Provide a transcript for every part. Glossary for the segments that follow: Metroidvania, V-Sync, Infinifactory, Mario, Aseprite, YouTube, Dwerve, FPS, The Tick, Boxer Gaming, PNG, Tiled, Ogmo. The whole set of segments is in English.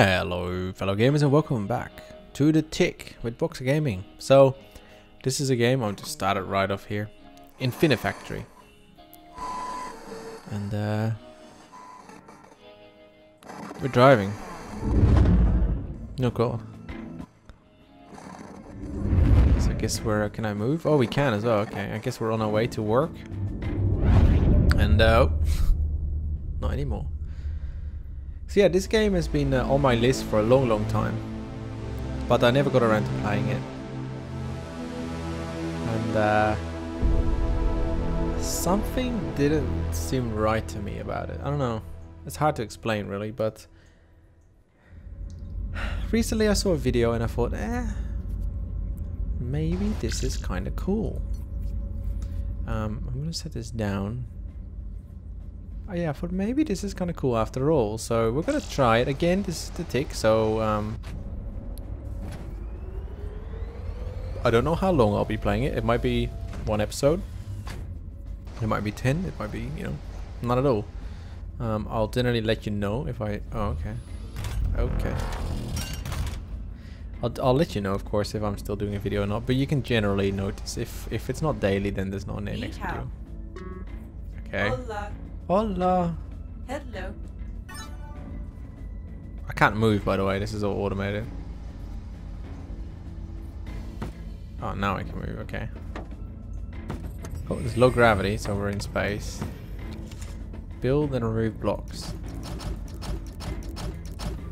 Hello fellow gamers and welcome back to The Tick with Boxer Gaming. So this is a game, I'll just start it right off here. Infinifactory. And we're driving. No cool. So I guess where can I move? Oh, we can as well, okay. I guess we're on our way to work. And not anymore. So yeah, this game has been on my list for a long time, but I never got around to playing it. And something didn't seem right to me about it. I don't know. It's hard to explain really, but recently I saw a video and I thought, maybe this is kind of cool. I'm gonna set this down. Oh yeah, I thought maybe this is kind of cool after all, so we're gonna try it again. This is The Tick, so I don't know how long I'll be playing it. It might be one episode, it might be 10, it might be, you know, not at all. I'll generally let you know if I... oh, okay, I'll let you know, of course, if I'm still doing a video or not, but you can generally notice if it's not daily, then there's not any next video. Okay. Hola. Hello. I can't move, by the way. This is all automated. Oh, now I can move. Okay. Oh, there's low gravity, so we're in space. Build and remove blocks.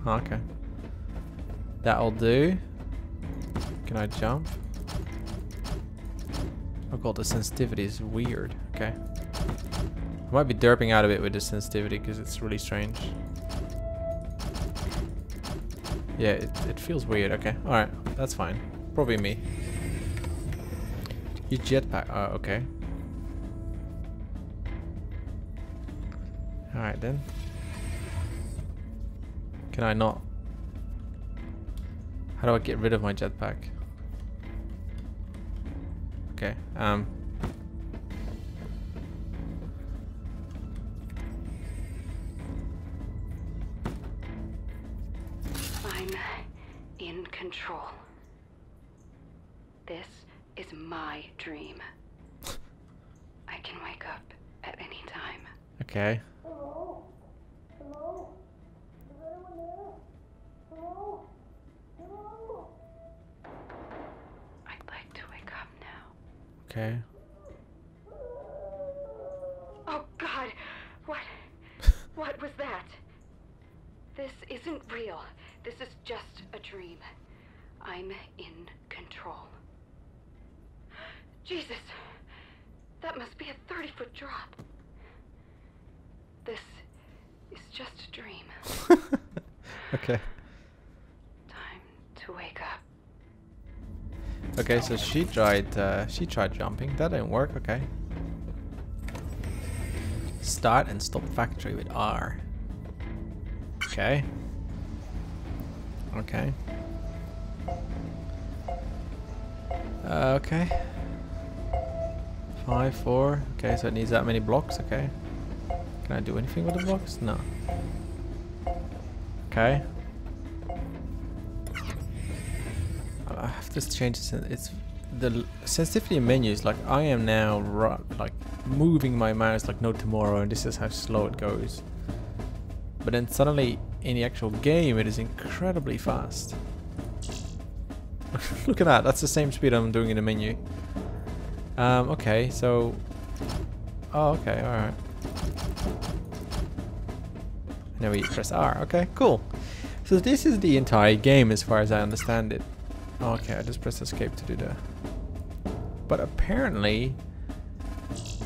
Oh, okay. That'll do. Can I jump? Oh god, the sensitivity is weird. Okay. I might be derping out a bit with the sensitivity because it's really strange. Yeah, it feels weird. Okay, alright, that's fine. Probably me. You jetpack. Oh, okay. Alright then. Can I not? How do I get rid of my jetpack? Okay, control. This is my dream. I can wake up at any time. Okay. Hello? Hello? Is anyone there? Hello? Hello? I'd like to wake up now. Okay. Oh god! What was that? This isn't real. This is just a dream. I'm in control. Jesus, that must be a 30-foot drop. This is just a dream. Okay. Time to wake up. Okay, so she tried jumping. That didn't work. Okay. Start and stop factory with R. Okay. Okay. Okay. 5, 4. Okay, so it needs that many blocks. Okay. Can I do anything with the blocks? No. Okay. I have to change this. It's the sensitivity menus. Like I am now like moving my mouse like no tomorrow, and this is how slow it goes. But then suddenly in the actual game it is incredibly fast. Look at that, that's the same speed I'm doing in the menu. Okay, so... oh, okay, alright. And then we press R, okay, cool. So this is the entire game as far as I understand it. Okay, I just press escape to do that. But apparently...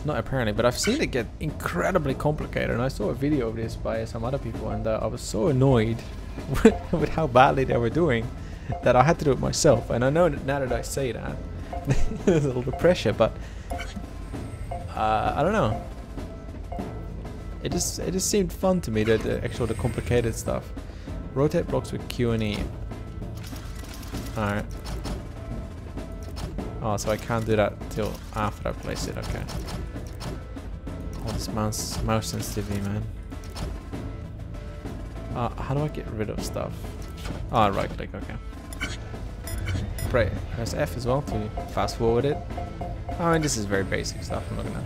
not apparently, but I've seen it get incredibly complicated, and I saw a video of this by some other people, and I was so annoyed with how badly they were doing that I had to do it myself. And I know that now that I say that, there's a little bit of pressure, but I don't know. It just seemed fun to me, the complicated stuff. Rotate blocks with Q and E. All right. Oh, so I can't do that till after I place it. Okay. Oh, this mouse sensitivity, man. How do I get rid of stuff? Ah, oh, right click, okay. Right, press F as well to fast forward it. I mean, this is very basic stuff I'm looking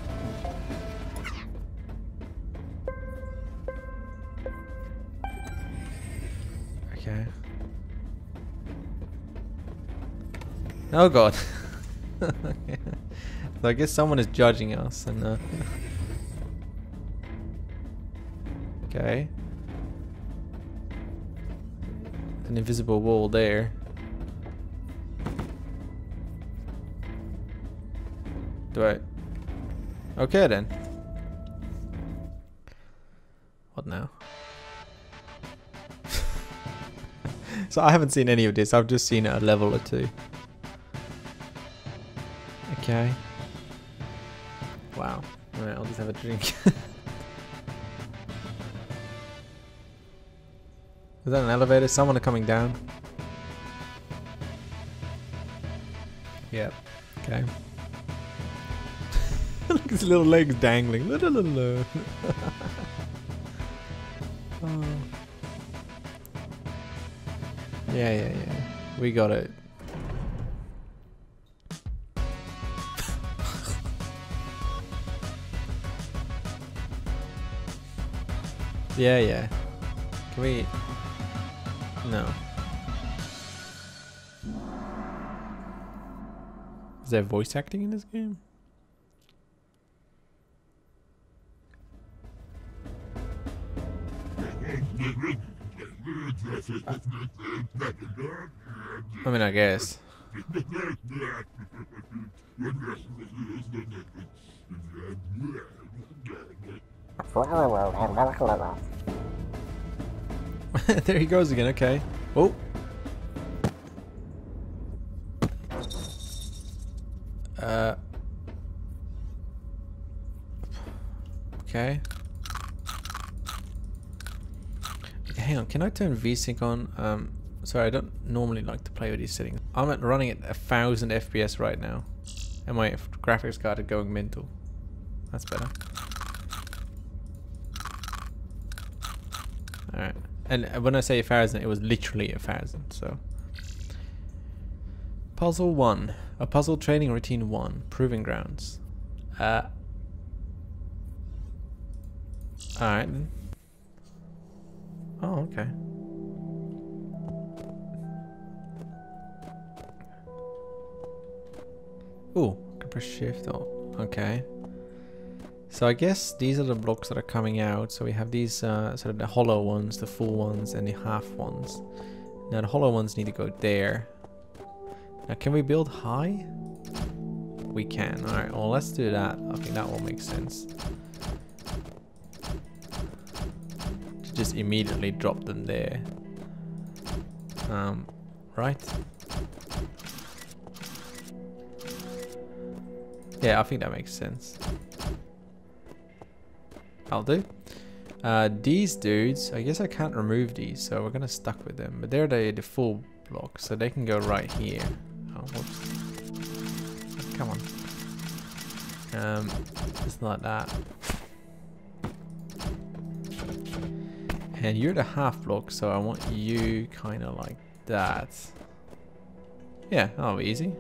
at. Okay. Oh god. Okay. So I guess someone is judging us and okay. An invisible wall there. Do I? Okay then. What now? So I haven't seen any of this. I've just seen a level or two. Okay. Wow. All right, I'll just have a drink. Is that an elevator? Someone are coming down. Yep. Okay. Look at his little legs dangling. Oh. Yeah. We got it. Yeah. Can we... No. Is there voice acting in this game? I mean, I guess. There he goes again, okay. Oh. Okay. Hang on, can I turn V-Sync on? Sorry, I don't normally like to play with these settings. I'm at running at 1000 FPS right now. And my graphics card is going mental. That's better. Alright. And when I say 1000, it was literally 1000, so. Puzzle 1. A puzzle training routine 1. Proving grounds. Alright then. Oh, okay. Ooh, I can press shift. Oh, okay. So I guess these are the blocks that are coming out. So we have these sort of the hollow ones, the full ones, and the half ones. Now the hollow ones need to go there. Now can we build high? We can. All right. Well, let's do that. I think that will make sense. To just immediately drop them there. Right. Yeah, I think that makes sense. I'll do. These dudes, I guess I can't remove these, so we're gonna stuck with them. But they're the full blocks, so they can go right here. Oh, whoops. Come on. Just like that. And you're the half block, so I want you kind of like that. Yeah, that'll be easy.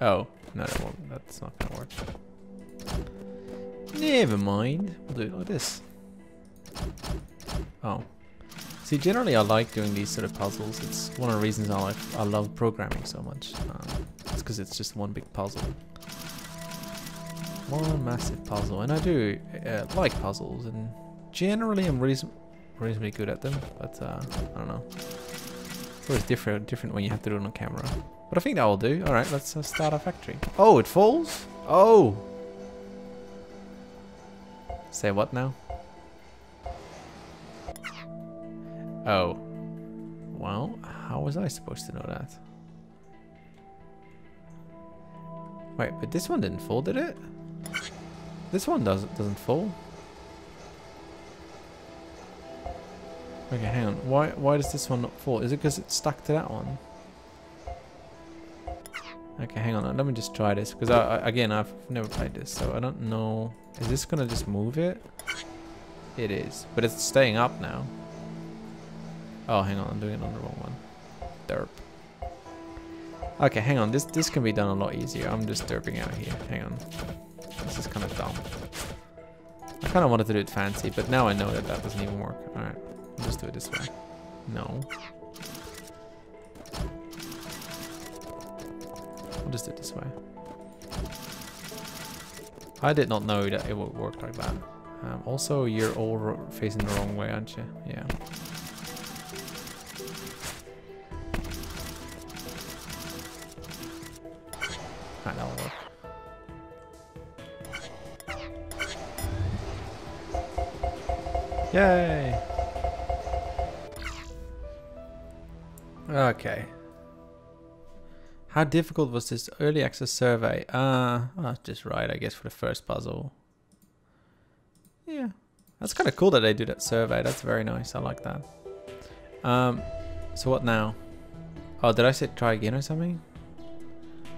Oh, no, that won't, that's not gonna work. Never mind. We'll do it like this. Oh. See, generally I like doing these sort of puzzles. It's one of the reasons I love programming so much. It's because it's just one big puzzle. One massive puzzle. And I do like puzzles. And generally I'm reasonably good at them. But I don't know. It's always different when you have to do it on camera. But I think that will do. Alright, let's start our factory. Oh, it falls? Oh! Say what now? Oh. Well, how was I supposed to know that? Wait, but this one didn't fall, did it? This one doesn't fall. Okay, hang on. Why does this one not fall? Is it because it's stuck to that one? Okay, hang on. Let me just try this because I, again, I've never played this, so I don't know. Is this gonna just move it? It is, but it's staying up now. Oh, hang on, I'm doing it on the wrong one. Derp. Okay, hang on, this can be done a lot easier. I'm just derping out here, hang on. This is kind of dumb. I kind of wanted to do it fancy, but now I know that that doesn't even work. Alright, let's do it this way. No. We'll just do it this way. I did not know that it would work like that. Also, you're all facing the wrong way, aren't you? Yeah. Alright, that'll work. Yay! Okay. How difficult was this early access survey? Just right, I guess, for the first puzzle. Yeah. That's kind of cool that they do that survey. That's very nice. I like that. So what now? Oh, did I say try again or something?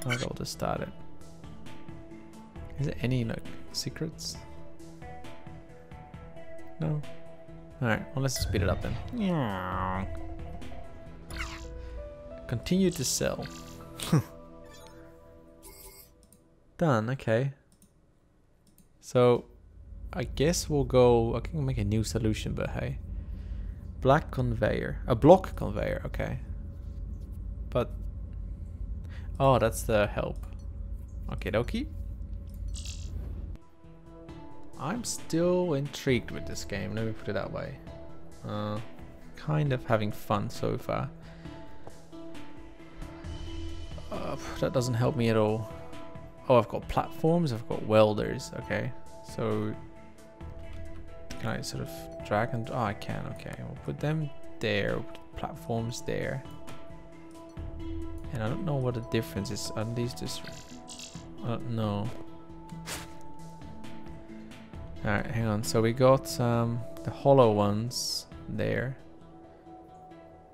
I think I'll just start it. Is there any, like, secrets? No? Alright, well, let's speed it up then. Yeah. Continue to sell. Done, okay. So, I guess we'll go... I can make a new solution, but hey. Black conveyor. A block conveyor, okay. But... oh, that's the help. Okie dokie. I'm still intrigued with this game, let me put it that way. Kind of having fun so far. That doesn't help me at all. Oh, I've got platforms, I've got welders, okay. So, can I sort of drag and... oh, I can, okay. We'll put them there, we'll put platforms there. And I don't know what the difference is, at least this... I don't know. Alright, hang on. So we got the hollow ones there.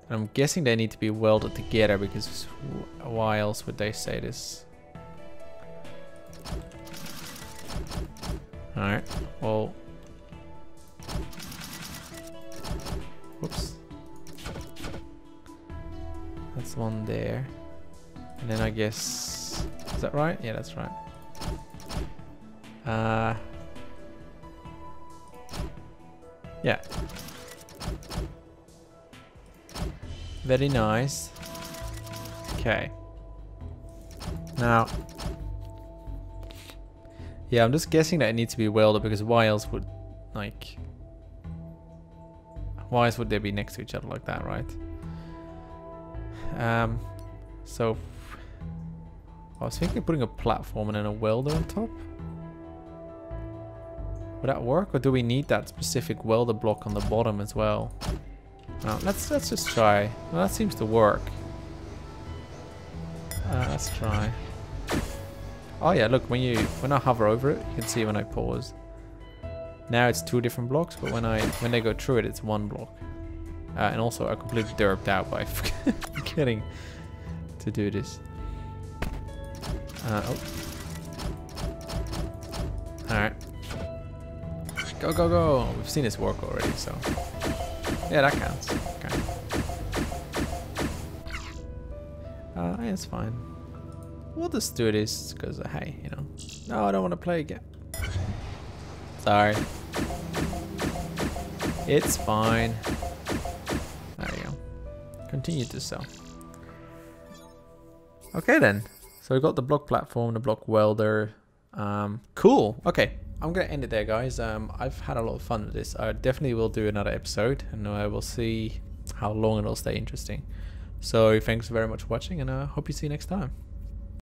And I'm guessing they need to be welded together because why else would they say this? Alright, well... whoops. That's one there. And then I guess... is that right? Yeah, that's right. Yeah. Very nice. Okay. Now. Yeah, I'm just guessing that it needs to be welded because why else would, like... why else would they be next to each other like that, right? So... I was thinking of putting a platform and then a welder on top. Would that work, or do we need that specific welder block on the bottom as well? Well, let's just try. Well, that seems to work. Let's try. Oh yeah, look, when I hover over it, you can see when I pause. Now it's two different blocks, but when they go through it, it's one block. And also, I completely derped out by forgetting to do this. Oh. All right. Go, go, go! We've seen this work already, so... yeah, that counts. Okay. Yeah, it's fine. We'll just do this, because, hey, you know... no, I don't want to play again. Sorry. It's fine. There you go. Continue to sell. Okay, then. So we got the block platform, the block welder. Cool! Okay. I'm gonna end it there, guys. I've had a lot of fun with this. I definitely will do another episode, and I will see how long it'll stay interesting. So thanks very much for watching, and I hope you see you next time.